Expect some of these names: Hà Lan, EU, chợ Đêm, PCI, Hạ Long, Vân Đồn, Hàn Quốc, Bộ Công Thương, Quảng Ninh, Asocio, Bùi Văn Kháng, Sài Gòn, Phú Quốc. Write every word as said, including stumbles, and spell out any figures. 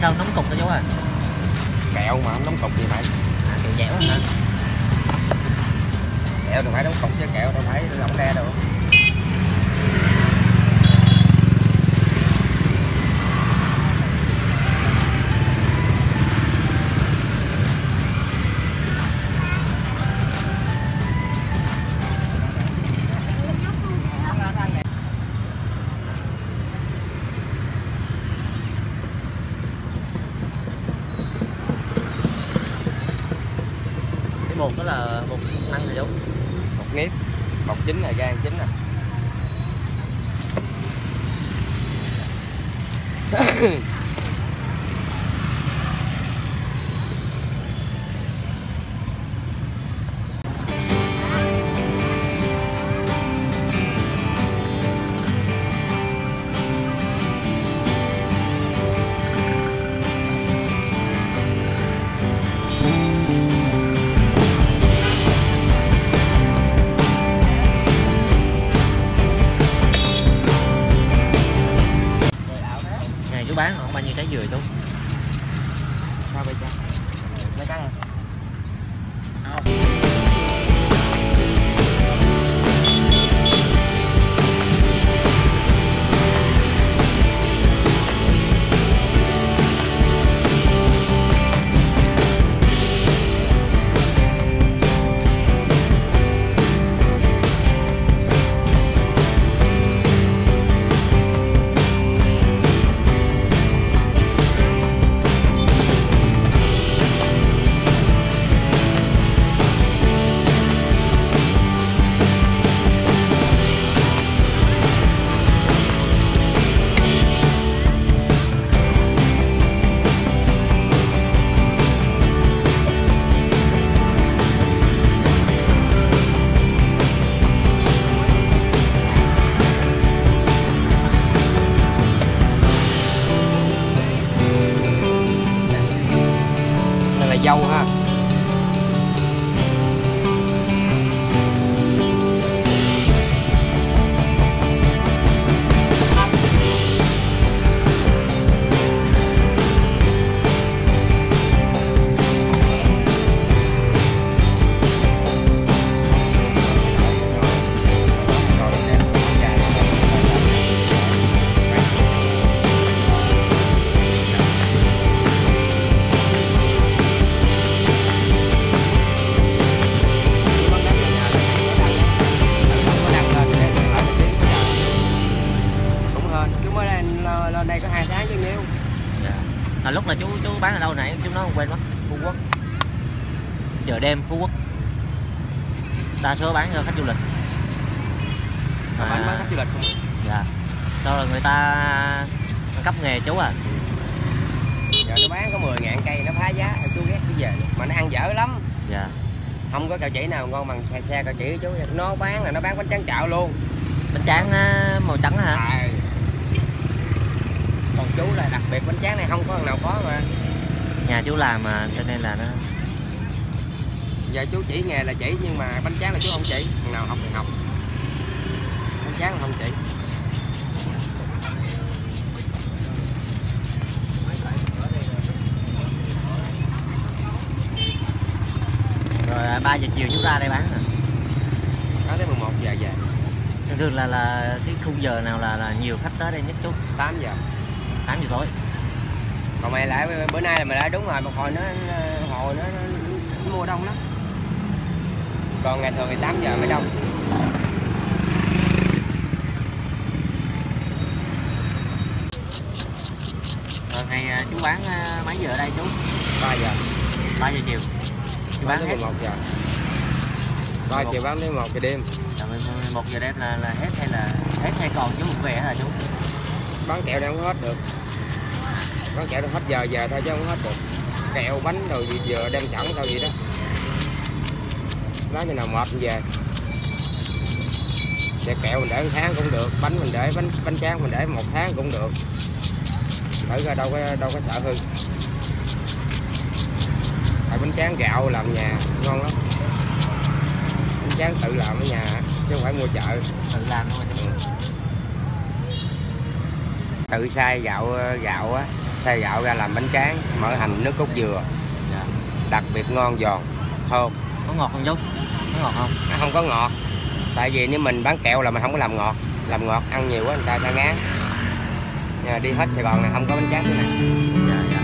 sao nóng cục đó chú ơi? Kẹo mà không nóng cục gì mày? À, kẹo dẻo hả? Kẹo đâu phải nóng cục chứ, kẹo đâu phải lỏng ra đâu. Bột đó là bột ăn thì đúng, bột nếp, bột chín này, gan chín nè. Bán không bao nhiêu trái dừa đúng sao vậy cha? Mấy trái à? Không. Dâu ha. Lên đây có hai tháng chứ nhiêu. Dạ. À, lúc là chú chú bán ở đâu nãy chú nói không quên mất. Phú Quốc. Chợ đêm Phú Quốc. Đa số bán cho khách du lịch. À, bán bán khách du lịch không? Dạ. Sau rồi người ta cấp nghề chú à. Giờ nó bán có mười ngàn cây nó phá giá, chú ghét cái về mà nó ăn dở lắm. Dạ. Không có cào chỉ nào ngon bằng xe, xe cào chỉ chú. Nó bán là nó bán bánh tráng chạo luôn. Bánh tráng màu trắng hả? À, còn chú là đặc biệt bánh tráng này không có thằng nào có mà nhà chú làm mà cho nên là nó giờ chú chỉ nghề là chỉ nhưng mà bánh tráng là chú không chỉ, thằng nào học thì học, bánh tráng là không chỉ. Rồi ba giờ chiều chú ra đây bán hả? Đó tới mười một giờ về. Thường thường là là cái khung giờ nào là là nhiều khách tới đây nhất chú? tám giờ. tám giờ tối. Còn mày lại bữa nay là mày lại đúng rồi, một hồi nó hồi nó, nó, nó mua đông lắm. Còn ngày thường thì tám giờ mới đông. Rồi ngày chú bán mấy giờ ở đây chú? ba giờ. ba giờ chiều. Chú bán hết một giờ. ba chiều bán đến một giờ đêm. một giờ đêm là là hết hay là hết hay còn chú về hả chú? Bán kẹo đang không hết được, bán kẹo đang hết giờ giờ thôi chứ không hết được. Kẹo bánh rồi gì giờ đang chẳng thôi gì đó, nói như nào mệt thì về. Để kẹo mình để một tháng cũng được, bánh mình để bánh bánh tráng mình để một tháng cũng được. Thử ra đâu có đâu có sợ hư. Tại bánh tráng gạo làm nhà ngon lắm, bánh tráng tự làm ở nhà chứ không phải mua chợ. Tự làm thôi. tự xay gạo gạo á, xay gạo ra làm bánh tráng, mở hành nước cốt dừa. Dạ. Đặc biệt ngon giòn, thơm. Có ngọt không Dũng? Có ngọt không? Nó không có ngọt. Tại vì nếu mình bán kẹo là mình không có làm ngọt, làm ngọt ăn nhiều quá người ta ta ngán. Đi hết Sài Gòn này không có bánh tráng thế này. Dạ, dạ.